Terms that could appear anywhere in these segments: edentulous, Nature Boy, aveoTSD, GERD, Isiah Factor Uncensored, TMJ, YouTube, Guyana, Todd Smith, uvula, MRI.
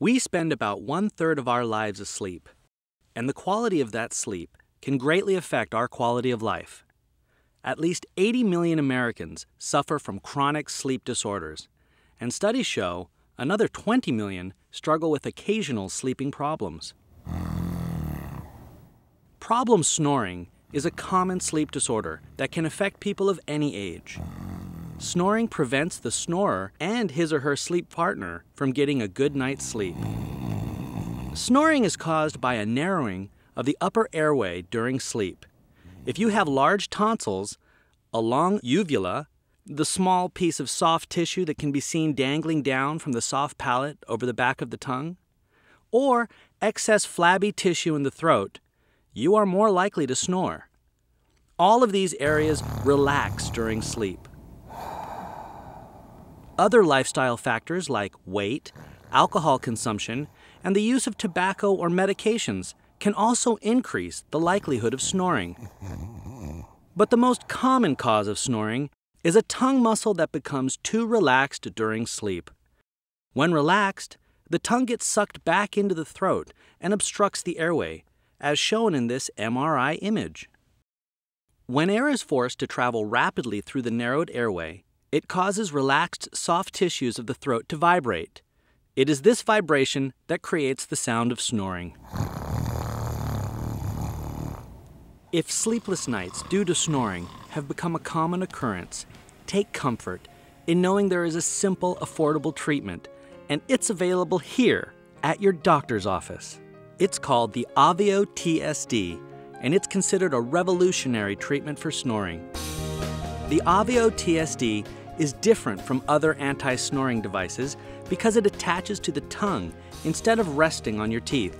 We spend about 1/3 of our lives asleep, and the quality of that sleep can greatly affect our quality of life. At least 80 million Americans suffer from chronic sleep disorders, and studies show another 20 million struggle with occasional sleeping problems. Problem snoring is a common sleep disorder that can affect people of any age. Snoring prevents the snorer and his or her sleep partner from getting a good night's sleep. Snoring is caused by a narrowing of the upper airway during sleep. If you have large tonsils, a long uvula, the small piece of soft tissue that can be seen dangling down from the soft palate over the back of the tongue, or excess flabby tissue in the throat, you are more likely to snore. All of these areas relax during sleep. Other lifestyle factors like weight, alcohol consumption, and the use of tobacco or medications can also increase the likelihood of snoring. But the most common cause of snoring is a tongue muscle that becomes too relaxed during sleep. When relaxed, the tongue gets sucked back into the throat and obstructs the airway, as shown in this MRI image. When air is forced to travel rapidly through the narrowed airway, it causes relaxed, soft tissues of the throat to vibrate. It is this vibration that creates the sound of snoring. If sleepless nights due to snoring have become a common occurrence, take comfort in knowing there is a simple, affordable treatment, and it's available here at your doctor's office. It's called the aveoTSD, and it's considered a revolutionary treatment for snoring. The aveoTSD is different from other anti-snoring devices because it attaches to the tongue instead of resting on your teeth.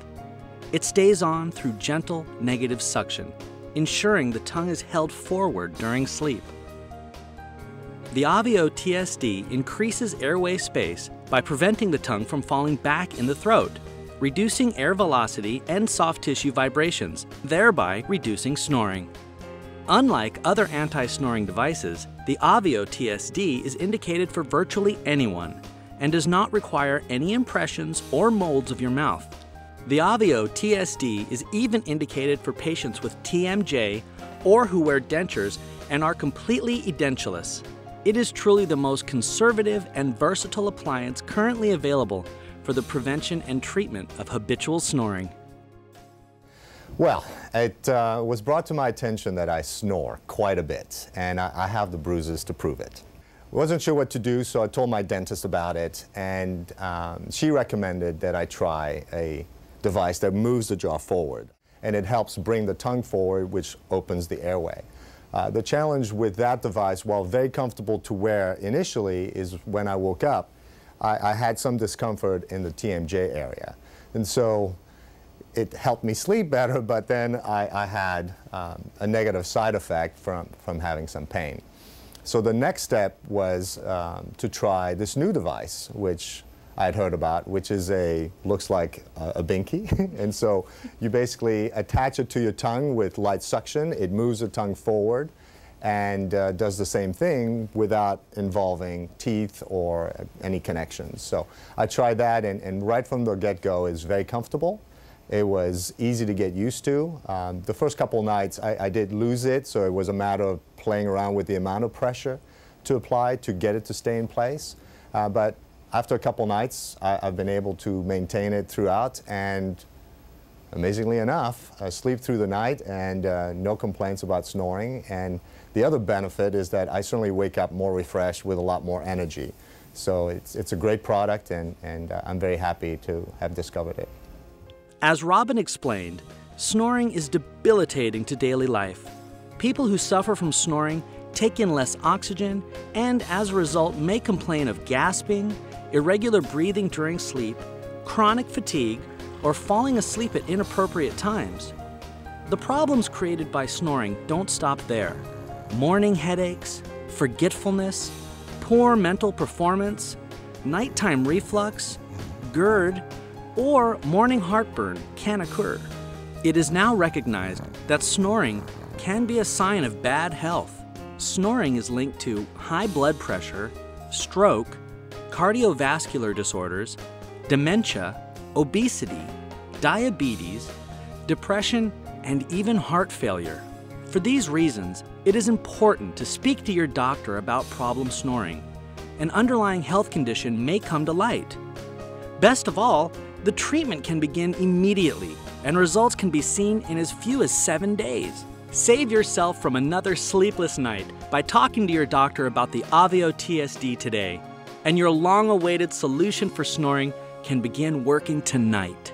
It stays on through gentle negative suction, ensuring the tongue is held forward during sleep. The aveoTSD increases airway space by preventing the tongue from falling back in the throat, reducing air velocity and soft tissue vibrations, thereby reducing snoring. Unlike other anti-snoring devices, the aveoTSD is indicated for virtually anyone and does not require any impressions or molds of your mouth. The aveoTSD is even indicated for patients with TMJ or who wear dentures and are completely edentulous. It is truly the most conservative and versatile appliance currently available for the prevention and treatment of habitual snoring. Well, it was brought to my attention that I snore quite a bit, and I have the bruises to prove it. I wasn't sure what to do, so I told my dentist about it, and she recommended that I try a device that moves the jaw forward, and it helps bring the tongue forward, which opens the airway. The challenge with that device, while very comfortable to wear initially, is when I woke up, I had some discomfort in the TMJ area, and so it helped me sleep better, but then I had a negative side effect from having some pain. So the next step was to try this new device, which I had heard about, which is looks like a binky. And so you basically attach it to your tongue with light suction. It moves the tongue forward and does the same thing without involving teeth or any connections. So I tried that, and right from the get-go, it's very comfortable. It was easy to get used to. The first couple nights I did lose it, so it was a matter of playing around with the amount of pressure to apply to get it to stay in place. But after a couple nights, I've been able to maintain it throughout, and amazingly enough, I sleep through the night and no complaints about snoring. And the other benefit is that I certainly wake up more refreshed with a lot more energy. So it's a great product, and I'm very happy to have discovered it. As Robin explained, snoring is debilitating to daily life. People who suffer from snoring take in less oxygen and, as a result, may complain of gasping, irregular breathing during sleep, chronic fatigue, or falling asleep at inappropriate times. The problems created by snoring don't stop there. Morning headaches, forgetfulness, poor mental performance, nighttime reflux, GERD, or morning heartburn can occur. It is now recognized that snoring can be a sign of bad health. Snoring is linked to high blood pressure, stroke, cardiovascular disorders, dementia, obesity, diabetes, depression, and even heart failure. For these reasons, it is important to speak to your doctor about problem snoring. An underlying health condition may come to light. Best of all, the treatment can begin immediately, and results can be seen in as few as 7 days. Save yourself from another sleepless night by talking to your doctor about the aveoTSD today, and your long-awaited solution for snoring can begin working tonight.